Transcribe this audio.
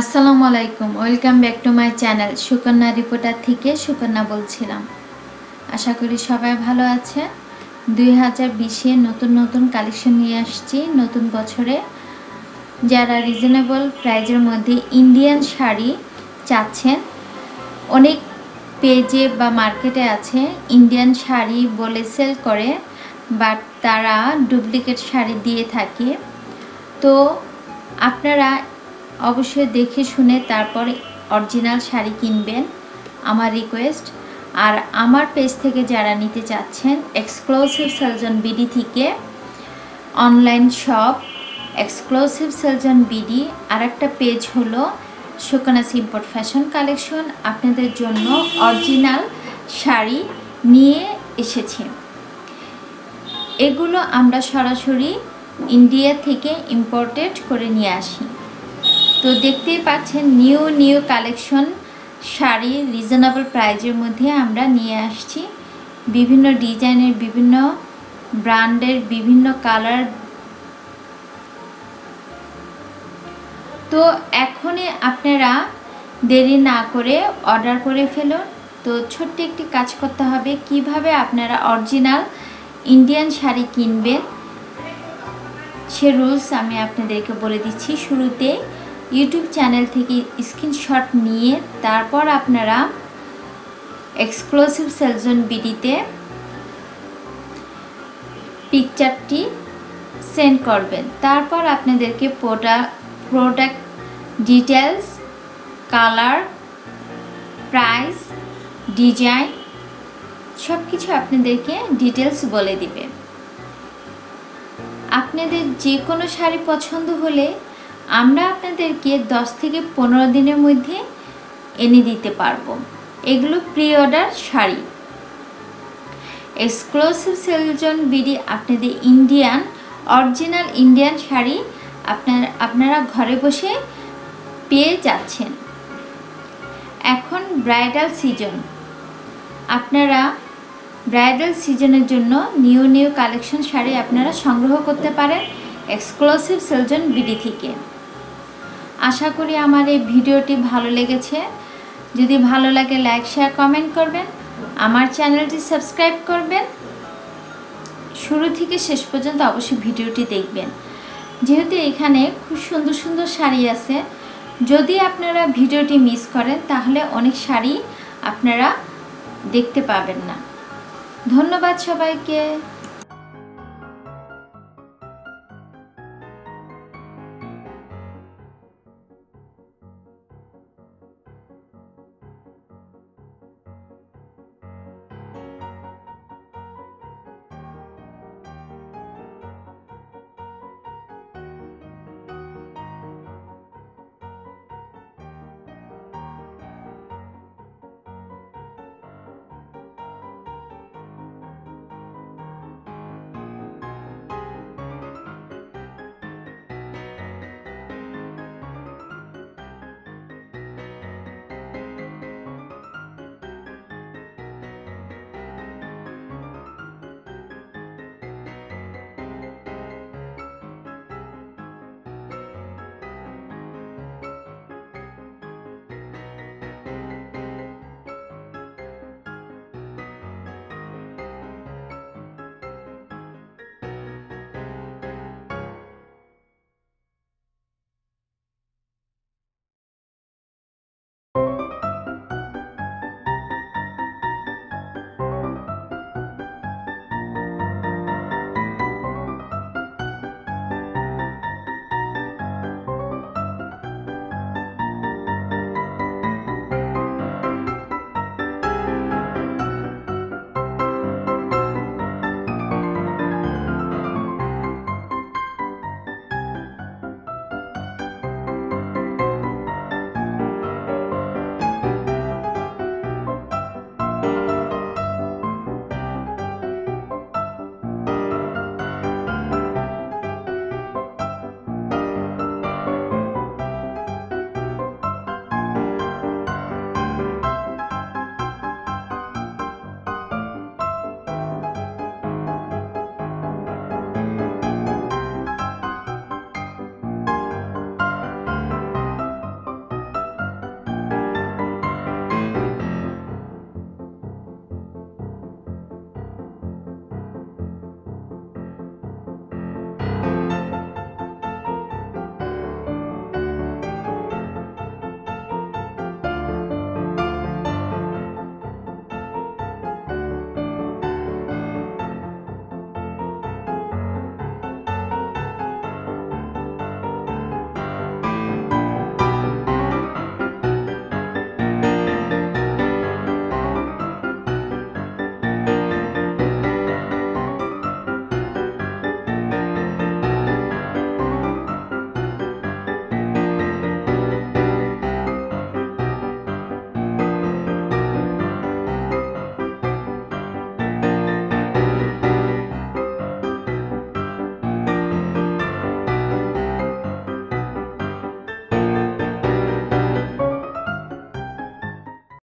আসসালামু আলাইকুম, welcome back to my channel Sukanya reporter থেকে সুকন্যা বলছিলাম। আশা করি সবাই ভালো আছেন। 2020-এ নতুন নতুন কালেকশন নিয়ে আসছি নতুন বছরে। যারা রিজনেবল প্রাইজের মধ্যে ইন্ডিয়ান শাড়ি চাচ্ছেন, অনেক পেজে বা মার্কেটে আছে ইন্ডিয়ান শাড়ি বলে সেল করে, বাট তারা ডুপ্লিকেট শাড়ি দিয়ে থাকে। তো আপনারা অবশ্যই দেখে শুনে তারপর অরিজিনাল শাড়ি কিনবেন, আমার রিকোয়েস্ট। আর আমার পেজ থেকে যারা নিতে চাচ্ছেন, এক্সক্লুসিভ সেলজন বিডি থেকে অনলাইন শপ এক্সক্লুসিভ সেলজন বিডি, আর একটা পেজ হলো সুকন্যা ইম্পোর্ট ফ্যাশন কালেকশন, আপনাদের জন্য অরিজিনাল শাড়ি নিয়ে এসেছি। এগুলো আমরা সরাসরি ইন্ডিয়া থেকে ইম্পোর্টেড করে নিয়ে আসি। তো দেখতেই পাচ্ছেন new new collection sari reasonable প্রাইজের মধ্যে আমরা নিয়ে আসছি। বিভিন্ন ডিজাইনের, বিভিন্ন ব্র্যান্ডের, বিভিন্ন কালার। তো এখনই আপনারা দেরি না করে অর্ডার করে ফেলুন। তো ছোট্ট একটি কাজ করতে হবে, কিভাবে আপনারা অরিজিনাল ইন্ডিয়ান শাড়ি কিনবেন সে রুলস আমি আপনাদেরকে বলে দিচ্ছি। শুরুতে ইউটিউব চ্যানেল থেকে স্ক্রিনশট নিয়ে তারপর আপনারা এক্সক্লুসিভ সেলজন বিডিতে পিকচারটি সেন্ড করবেন। তারপর আপনাদেরকে product details, colour, price, design সব কিছু আপনাদেরকে ডিটেলস বলে দিবে। আপনাদের যে কোনো শাড়ি পছন্দ হলে আমরা আপনাদেরকে 10 থেকে 15 দিনের মধ্যে এনে দিতে পারবো। এগুলো pre order sari. Exclusive সেলজন BD আপনাদের ইন্ডিয়ান, অরিজিনাল ইন্ডিয়ান শাড়ি আপনারা ঘরে বসে পেয়ে যাচ্ছেন। এখন ব্রাইডাল সিজন, আপনারা ব্রাইডাল সিজনের জন্য নিউ নিউ কালেকশন শাড়ি আপনারা সংগ্রহ করতে পারেন এক্সক্লুসিভ সেলজন বিডি থেকে। আশা করি আমার এই ভিডিওটি ভালো লেগেছে। যদি ভালো লাগে লাইক, শেয়ার, কমেন্ট করবেন। আমার চ্যানেলটি সাবস্ক্রাইব করবেন। শুরু থেকে শেষ পর্যন্ত অবশ্যই ভিডিওটি দেখবেন, যেহেতু এখানে খুব সুন্দর সুন্দর শাড়ি আছে। যদি আপনারা ভিডিওটি মিস করেন তাহলে অনেক শাড়ি আপনারা দেখতে পাবেন না। ধন্যবাদ সবাইকে।